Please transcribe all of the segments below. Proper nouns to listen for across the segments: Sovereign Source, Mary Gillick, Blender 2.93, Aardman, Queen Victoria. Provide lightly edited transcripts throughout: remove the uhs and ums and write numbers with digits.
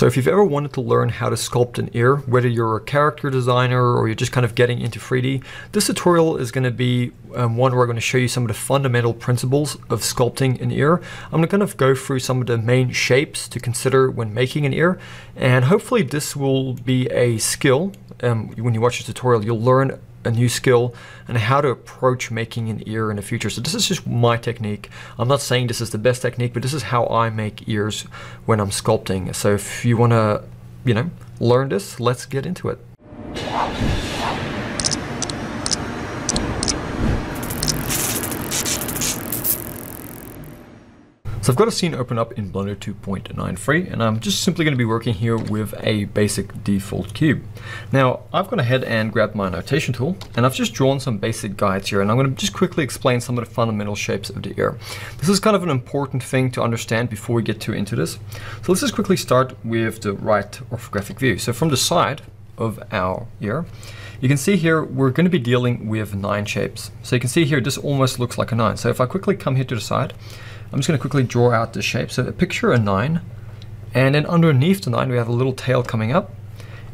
So if you've ever wanted to learn how to sculpt an ear, whether you're a character designer or you're just kind of getting into 3D, this tutorial is going to be one where I'm going to show you some of the fundamental principles of sculpting an ear. I'm going to go through some of the main shapes to consider when making an ear, and hopefully this will be a skill. When you watch this tutorial, you'll learn a new skill and how to approach making an ear in the future. So this is just my technique. I'm not saying this is the best technique, but this is how I make ears when I'm sculpting. So if you want to, learn this, let's get into it. So I've got a scene open up in Blender 2.93, and I'm just simply going to be working here with a basic default cube. Now, I've gone ahead and grabbed my notation tool, and I've just drawn some basic guides here, and I'm going to just quickly explain some of the fundamental shapes of the ear. This is kind of an important thing to understand before we get too into this. So let's just quickly start with the right orthographic view. So from the side of our ear, you can see here we're going to be dealing with 9 shapes. So you can see here this almost looks like a 9. So if I quickly come here to the side, I'm just going to quickly draw out the shape. So picture a 9, and then underneath the 9 we have a little tail coming up,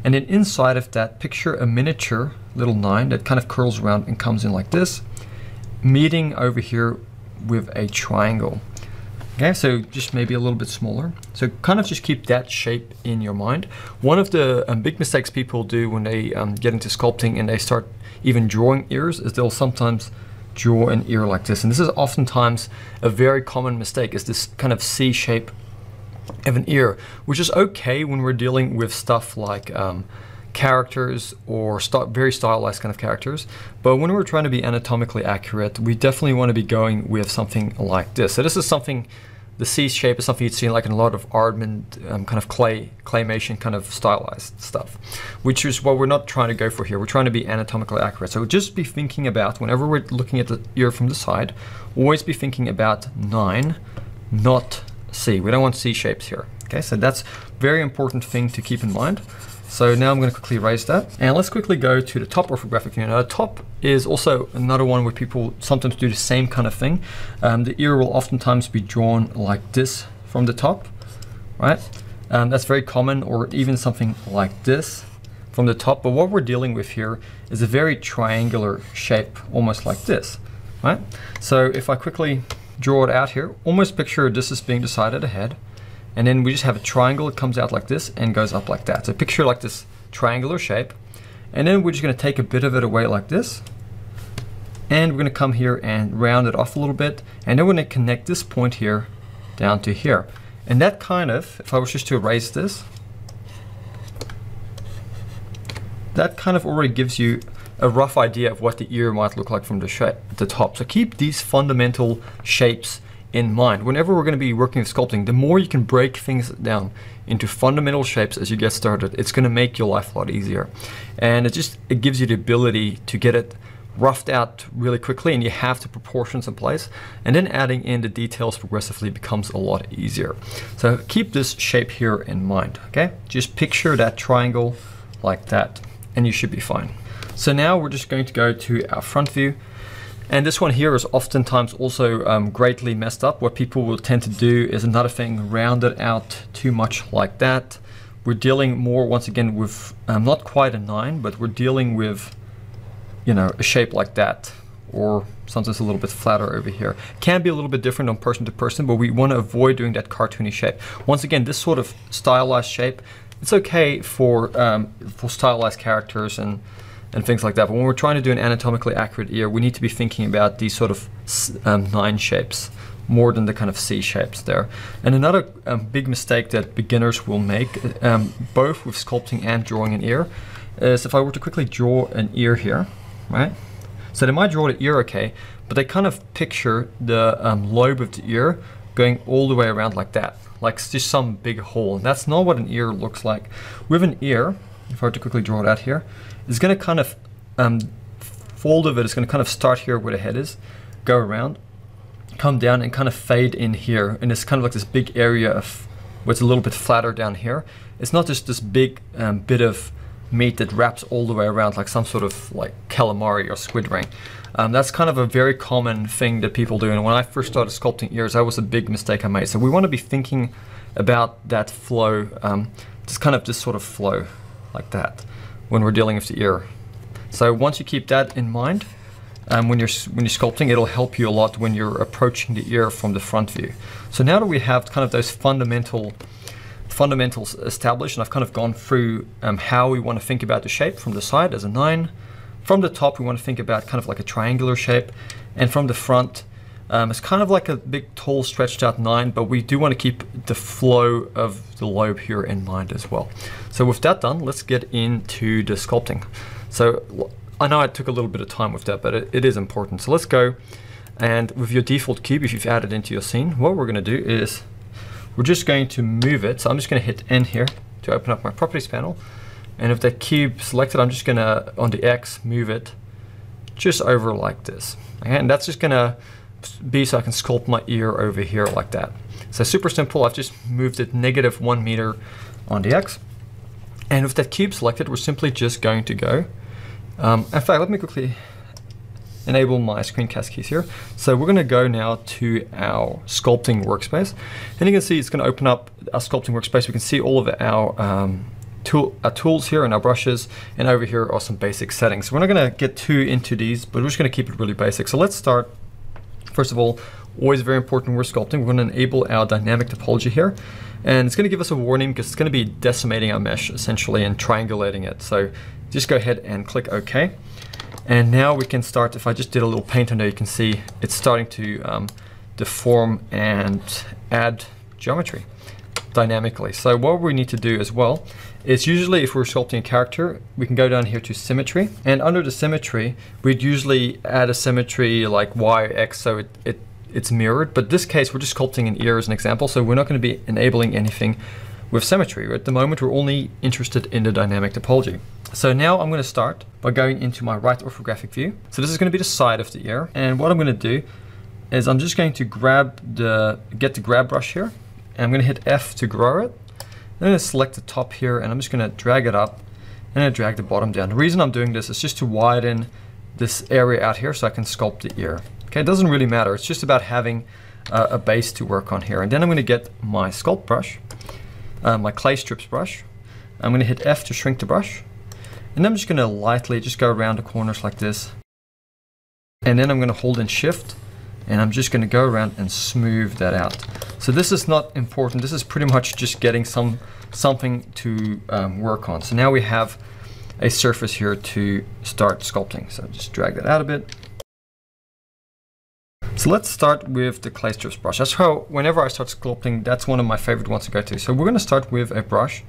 and then inside of that picture a miniature little 9 that kind of curls around and comes in like this, meeting over here with a triangle. Okay, so just maybe a little bit smaller. So kind of just keep that shape in your mind. One of the big mistakes people do when they get into sculpting and they start even drawing ears is they'll sometimes draw an ear like this, and this is oftentimes a very common mistake, is this kind of C shape of an ear, which is okay when we're dealing with stuff like characters or very stylized kind of characters, but when we're trying to be anatomically accurate, we definitely want to be going with something like this. So this is something, the C shape is something you'd see like in a lot of Aardman kind of claymation kind of stylized stuff, which is what we're not trying to go for here. We're trying to be anatomically accurate. So just be thinking about, whenever we're looking at the ear from the side, always be thinking about 9, not C. We don't want C shapes here. Okay, so that's a very important thing to keep in mind. So now I'm going to quickly erase that. And let's quickly go to the top orthographic view. Now the top is also another one where people sometimes do the same kind of thing. The ear will oftentimes be drawn like this from the top, right? That's very common, or even something like this from the top. But what we're dealing with here is a very triangular shape, almost like this, right? So if I quickly draw it out here, almost picture this as being decided ahead. And then we just have a triangle that comes out like this and goes up like that. So picture like this triangular shape. And then we're just going to take a bit of it away like this. And we're going to come here and round it off a little bit. And then we're going to connect this point here down to here. And that kind of, if I was just to erase this, that kind of already gives you a rough idea of what the ear might look like from the top. So keep these fundamental shapes in mind. Whenever we're going to be working with sculpting, the more you can break things down into fundamental shapes as you get started, it's going to make your life a lot easier. And it gives you the ability to get it roughed out really quickly, and you have the proportions in place, and then adding in the details progressively becomes a lot easier. So keep this shape here in mind, okay? Just picture that triangle like that, and you should be fine. So now we're just going to go to our front view. And this one here is oftentimes also greatly messed up. What people will tend to do is another thing, round it out too much like that. We're dealing more, once again, with not quite a 9, but we're dealing with, a shape like that, or sometimes a little bit flatter over here. Can be a little bit different on person to person, but we want to avoid doing that cartoony shape. Once again, this sort of stylized shape, it's okay for stylized characters and things like that. But when we're trying to do an anatomically accurate ear, we need to be thinking about these sort of 9 shapes more than the kind of C shapes there. And another big mistake that beginners will make, both with sculpting and drawing an ear, is if I were to quickly draw an ear here, right? So they might draw the ear okay, but they kind of picture the lobe of the ear going all the way around like that, like just some big hole. And that's not what an ear looks like. With an ear, if I were to quickly draw it out here, it's going to kind of, fold of it is going to kind of start here where the head is, go around, come down and kind of fade in here. And it's kind of like this big area of what's a little bit flatter down here. It's not just this big bit of meat that wraps all the way around like some sort of like calamari or squid ring. That's kind of a very common thing that people do. And when I first started sculpting ears, that was a big mistake I made. So we want to be thinking about that flow just kind of just sort of flow like that when we're dealing with the ear. So once you keep that in mind, when you're sculpting, it'll help you a lot when you're approaching the ear from the front view. So now that we have kind of those fundamentals established, and I've kind of gone through how we want to think about the shape from the side as a 9. From the top, we want to think about kind of like a triangular shape, and from the front, it's kind of like a big, tall, stretched out 9, but we do want to keep the flow of the lobe here in mind as well. So with that done, let's get into the sculpting. So I know I took a little bit of time with that, but it is important. So let's go, and with your default cube, if you've added into your scene, what we're going to do is we're just going to move it. So I'm just going to hit N here to open up my properties panel. And if the cube selected, I'm just going to, on the X, move it just over like this. Okay? And that's just going to be so I can sculpt my ear over here like that. So super simple. I've just moved it -1 meter on the X, and with that cube selected, we're simply just going to go in fact, let me quickly enable my screencast keys here. So we're going to go now to our sculpting workspace, and you can see it's going to open up our sculpting workspace. We can see all of our tools here and our brushes, and over here are some basic settings. We're not going to get too into these, but we're just going to keep it really basic. So let's start. First of all, always very important when we're sculpting, we're going to enable our dynamic topology here. And it's going to give us a warning because it's going to be decimating our mesh essentially and triangulating it. So just go ahead and click OK. And now we can start, if I just did a little paint on there, you can see it's starting to deform and add geometry dynamically. So what we need to do as well is, usually if we're sculpting a character, we can go down here to symmetry, and under the symmetry we'd usually add a symmetry like Y or X, so it's mirrored. But in this case we're just sculpting an ear as an example, so we're not going to be enabling anything with symmetry. At the moment we're only interested in the dynamic topology. So now I'm going to start by going into my right orthographic view. So this is going to be the side of the ear, and what I'm going to do is I'm just going to get the grab brush here. And I'm going to hit F to grow it. Then I'm going to select the top here, and I'm just going to drag it up and I drag the bottom down. The reason I'm doing this is just to widen this area out here so I can sculpt the ear. Okay, it doesn't really matter. It's just about having a base to work on here. And then I'm going to get my sculpt brush, my clay strips brush. I'm going to hit F to shrink the brush. And I'm just going to lightly just go around the corners like this. And then I'm going to hold in Shift, and I'm just going to go around and smooth that out. So this is not important. This is pretty much just getting something to work on. So now we have a surface here to start sculpting. So just drag that out a bit. So let's start with the clay strips brush. That's how, whenever I start sculpting, that's one of my favorite ones to go to. So we're going to start with a brush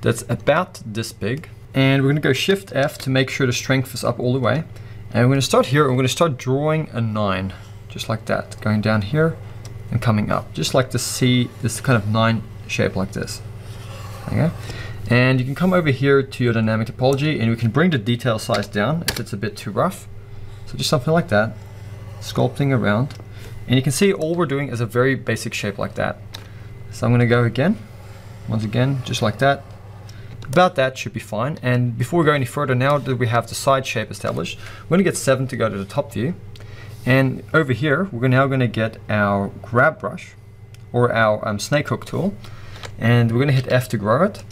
that's about this big, and we're going to go Shift F to make sure the strength is up all the way. And we're going to start here, and we're going to start drawing a 9, just like that, going down here and coming up, just like to see this kind of 9 shape like this. Okay, and you can come over here to your dynamic topology, and we can bring the detail size down if it's a bit too rough. So just something like that, sculpting around, and you can see all we're doing is a very basic shape like that. So I'm going to go once again, just like that. About that should be fine. And before we go any further, now that we have the side shape established, we're going to get 7 to go to the top view. And over here, we're now going to get our grab brush, or our snake hook tool, and we're going to hit F to grow it.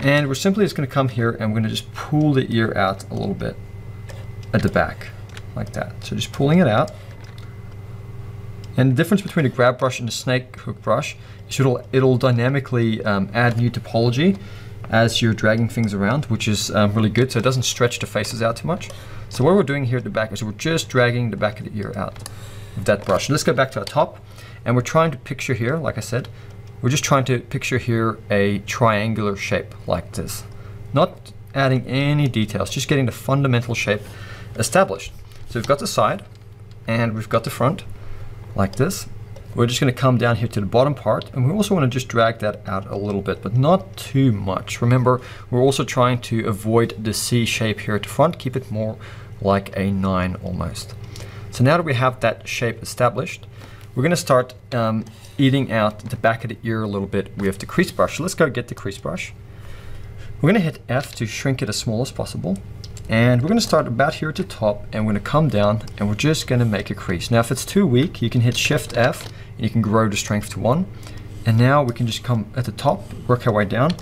And we're simply just going to come here, and we're going to just pull the ear out a little bit at the back, like that. So just pulling it out. And the difference between the grab brush and the snake hook brush is it'll dynamically add new topology as you're dragging things around, which is really good, so it doesn't stretch the faces out too much. So what we're doing here at the back is we're just dragging the back of the ear out with that brush. Let's go back to our top, and we're trying to picture here, like I said, we're just trying to picture here a triangular shape like this. Not adding any details, just getting the fundamental shape established. So we've got the side, and we've got the front, like this. We're just going to come down here to the bottom part, and we also want to just drag that out a little bit, but not too much. Remember, we're also trying to avoid the C shape here at the front, keep it more like a 9 almost. So now that we have that shape established, we're going to start eating out the back of the ear a little bit with the crease brush. So let's go get the crease brush. We're going to hit F to shrink it as small as possible. And we're going to start about here at the top, and we're going to come down, and we're just going to make a crease. Now if it's too weak, you can hit Shift F, and you can grow the strength to 1. And now we can just come at the top, work our way down,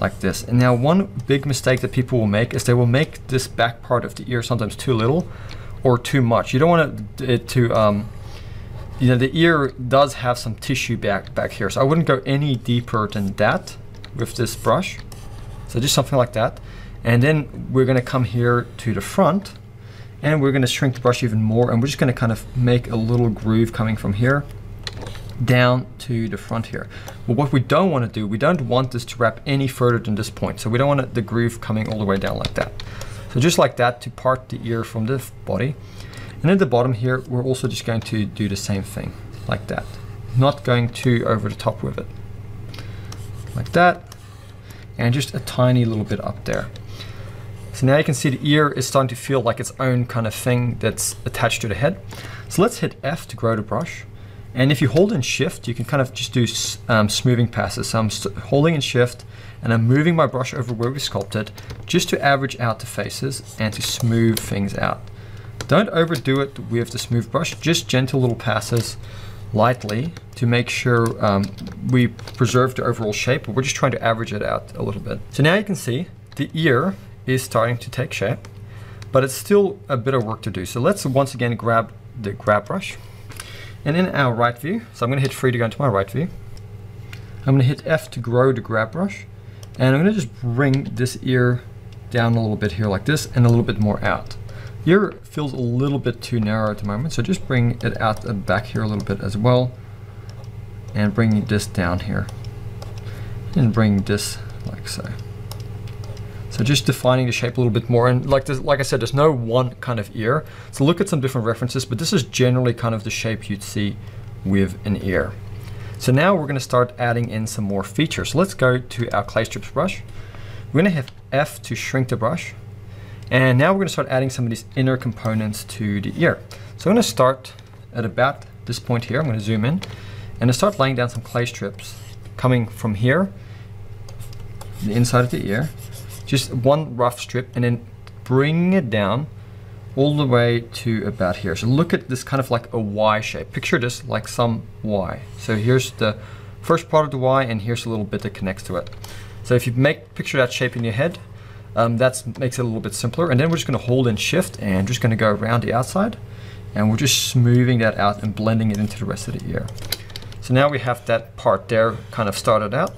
like this. And now one big mistake that people will make is they will make this back part of the ear sometimes too little or too much. You don't want it to, you know, the ear does have some tissue back here. So I wouldn't go any deeper than that with this brush. So just something like that. And then we're gonna come here to the front and we're gonna shrink the brush even more. And we're just gonna kind of make a little groove coming from here down to the front here. Well, what we don't want to do, we don't want this to wrap any further than this point. So we don't want the groove coming all the way down like that. So just like that to part the ear from the body. And at the bottom here, we're also just going to do the same thing like that. Not going too over the top with it. Like that. And just a tiny little bit up there. So now you can see the ear is starting to feel like its own kind of thing that's attached to the head. So let's hit F to grow the brush. And if you hold in shift, you can kind of just do smoothing passes. So I'm holding in shift and I'm moving my brush over where we sculpted just to average out the faces and to smooth things out. Don't overdo it with the smooth brush, just gentle little passes lightly to make sure we preserve the overall shape. But we're just trying to average it out a little bit. So now you can see the ear is starting to take shape, but it's still a bit of work to do. So let's once again grab the grab brush. And in our right view, so I'm going to hit 3 to go into my right view. I'm going to hit F to grow the grab brush. And I'm going to just bring this ear down a little bit here like this and a little bit more out. The ear feels a little bit too narrow at the moment, so just bring it out the back here a little bit as well. And bring this down here. And bring this like so. So just defining the shape a little bit more, and like I said, there's no one kind of ear. So look at some different references, but this is generally kind of the shape you'd see with an ear. So now we're gonna start adding in some more features. So let's go to our clay strips brush. We're gonna hit F to shrink the brush. And now we're gonna start adding some of these inner components to the ear. So I'm gonna start at about this point here. I'm gonna zoom in and I start laying down some clay strips coming from here, the inside of the ear. Just one rough strip and then bring it down all the way to about here. So look at this kind of like a Y shape. Picture this like some Y. So here's the first part of the Y and here's a little bit that connects to it. So if you picture that shape in your head, that makes it a little bit simpler. And then we're just gonna hold in shift and just gonna go around the outside and we're just smoothing that out and blending it into the rest of the ear. So now we have that part there kind of started out.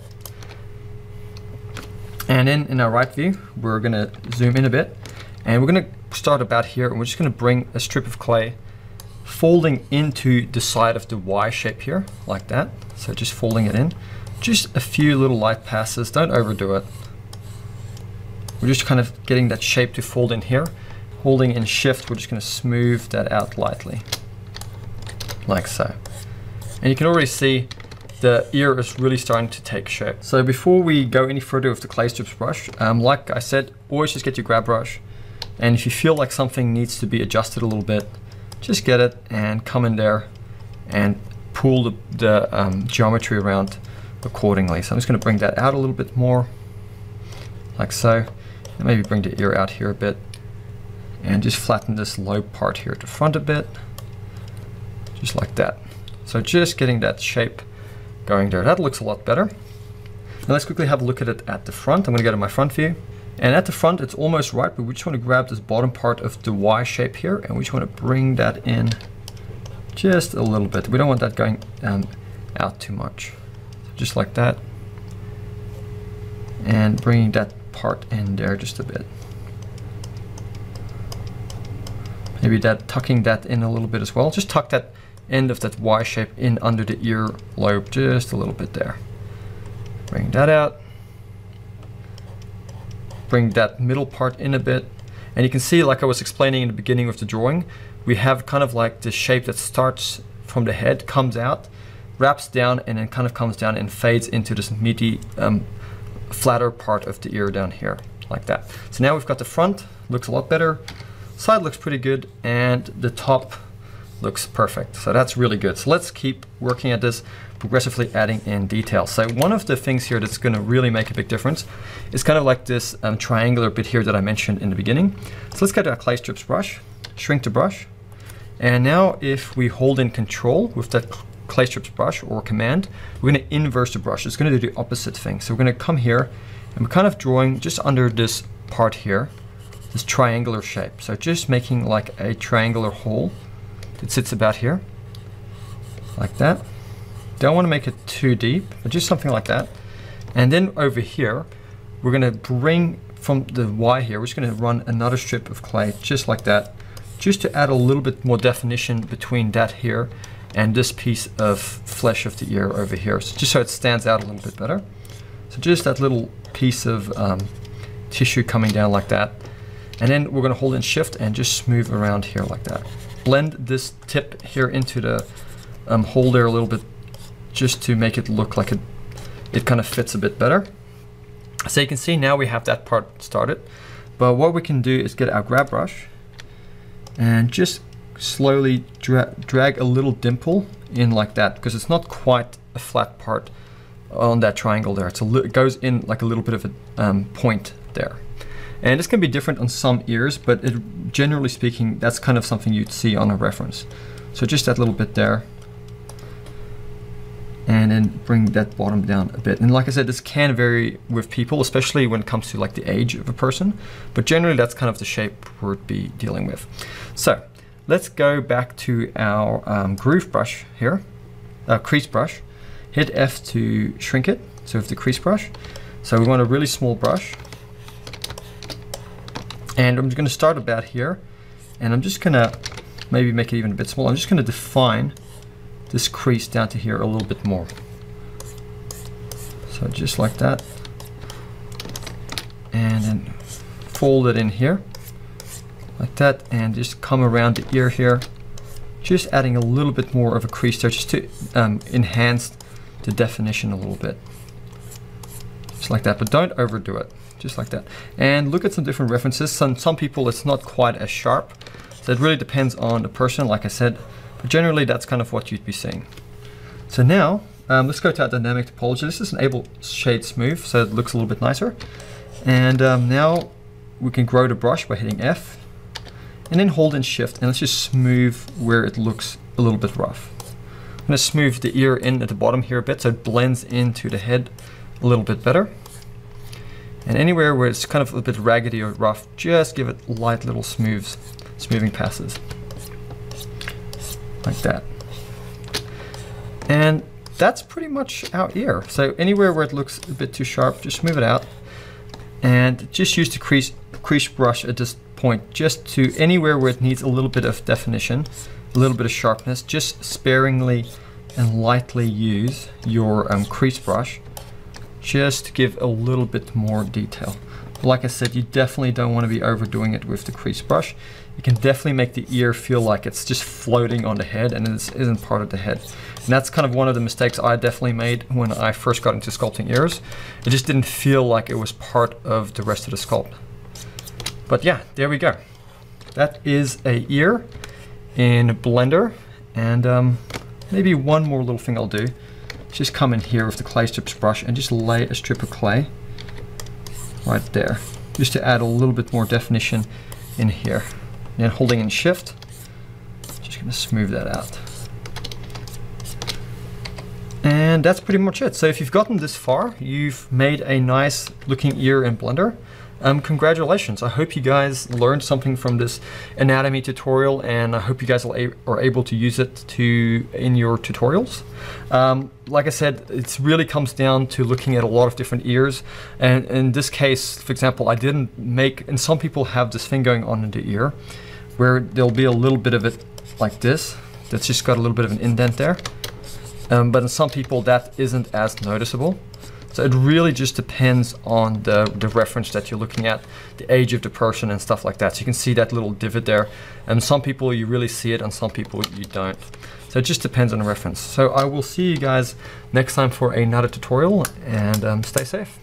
And then in our right view, we're gonna zoom in a bit and we're gonna start about here and we're just gonna bring a strip of clay folding into the side of the Y shape here, like that. So just folding it in. Just a few little light passes, don't overdo it. We're just kind of getting that shape to fold in here. Holding in shift, we're just gonna smooth that out lightly, like so. And you can already see the ear is really starting to take shape. So before we go any further with the clay strips brush, like I said, always just get your grab brush. And if you feel like something needs to be adjusted a little bit, just get it and come in there and pull the geometry around accordingly. So I'm just gonna bring that out a little bit more, like so. And maybe bring the ear out here a bit and just flatten this low part here at the front a bit, just like that. So just getting that shape going there. That looks a lot better. Now let's quickly have a look at it at the front. I'm going to go to my front view. And at the front, it's almost right, but we just want to grab this bottom part of the Y shape here, and we just want to bring that in just a little bit. We don't want that going out too much. So just like that. And bringing that part in there just a bit. Maybe that tucking that in a little bit as well. Just tuck that end of that Y shape in under the ear lobe, just a little bit there. Bring that out. Bring that middle part in a bit. And you can see, like I was explaining in the beginning of the drawing, we have kind of like the shape that starts from the head, comes out, wraps down, and then kind of comes down and fades into this meaty, flatter part of the ear down here, like that. So now we've got the front, looks a lot better. Side looks pretty good, and the top looks perfect. So that's really good. So let's keep working at this, progressively adding in detail. So one of the things here that's going to really make a big difference is kind of like this triangular bit here that I mentioned in the beginning. So let's go to our clay strips brush, shrink the brush. And now if we hold in control with that clay strips brush or command, we're going to inverse the brush. It's going to do the opposite thing. So we're going to come here I'm kind of drawing just under this part here, this triangular shape. So just making like a triangular hole that sits about here, like that. Don't want to make it too deep, but just something like that. And then over here, we're gonna bring from the Y here, we're just gonna run another strip of clay, just like that, just to add a little bit more definition between that here and this piece of flesh of the ear over here, so just so it stands out a little bit better. So just that little piece of tissue coming down like that. And then we're gonna hold in shift and just smooth around here like that. Blend this tip here into the hole there a little bit, just to make it look like it kind of fits a bit better. So you can see now we have that part started, but what we can do is get our grab brush and just slowly drag a little dimple in like that, because it's not quite a flat part on that triangle there. It's it goes in like a little bit of a point there. And this can be different on some ears, but generally speaking, that's kind of something you'd see on a reference. So just that little bit there, and then bring that bottom down a bit. And like I said, this can vary with people, especially when it comes to like the age of a person, but generally that's kind of the shape we'll be dealing with. So let's go back to our groove brush here, our crease brush, hit F to shrink it. So with the crease brush, so we want a really small brush, and I'm just gonna start about here, and I'm just gonna maybe make it even a bit smaller. I'm just gonna define this crease down to here a little bit more. So just like that. And then fold it in here, like that, and just come around the ear here. Just adding a little bit more of a crease there, just to enhance the definition a little bit. Just like that, but don't overdo it. Just like that. And look at some different references. Some people, it's not quite as sharp. So it really depends on the person, like I said. But generally, that's kind of what you'd be seeing. So now, let's go to our dynamic topology. This is enable shade smooth, so it looks a little bit nicer. And now we can grow the brush by hitting F, and then hold in shift, and let's just smooth where it looks a little bit rough. I'm gonna smooth the ear in at the bottom here a bit, so it blends into the head a little bit better. And anywhere where it's kind of a bit raggedy or rough, just give it light little smoothing passes. Like that. And that's pretty much our ear. So anywhere where it looks a bit too sharp, just smooth it out. And just use the crease brush at this point, just to anywhere where it needs a little bit of definition, a little bit of sharpness, just sparingly and lightly use your crease brush, just to give a little bit more detail. But like I said, you definitely don't want to be overdoing it with the crease brush. You can definitely make the ear feel like it's just floating on the head and it isn't part of the head. And that's kind of one of the mistakes I definitely made when I first got into sculpting ears. It just didn't feel like it was part of the rest of the sculpt. But yeah, there we go. That is an ear in Blender. And maybe one more little thing I'll do. Just come in here with the clay strips brush and just lay a strip of clay right there, just to add a little bit more definition in here. And then holding in shift, just gonna smooth that out. And that's pretty much it. So if you've gotten this far, you've made a nice looking ear in Blender. Congratulations. I hope you guys learned something from this anatomy tutorial, and I hope you guys are able to use it in your tutorials. Like I said, it really comes down to looking at a lot of different ears. And in this case, for example, I didn't make, and some people have this thing going on in the ear where there'll be a little bit of it like this, that's just got a little bit of an indent there. But in some people that isn't as noticeable. So it really just depends on the reference that you're looking at, the age of the person and stuff like that. So you can see that little divot there. And some people you really see it and some people you don't. So it just depends on the reference. So I will see you guys next time for another tutorial, and stay safe.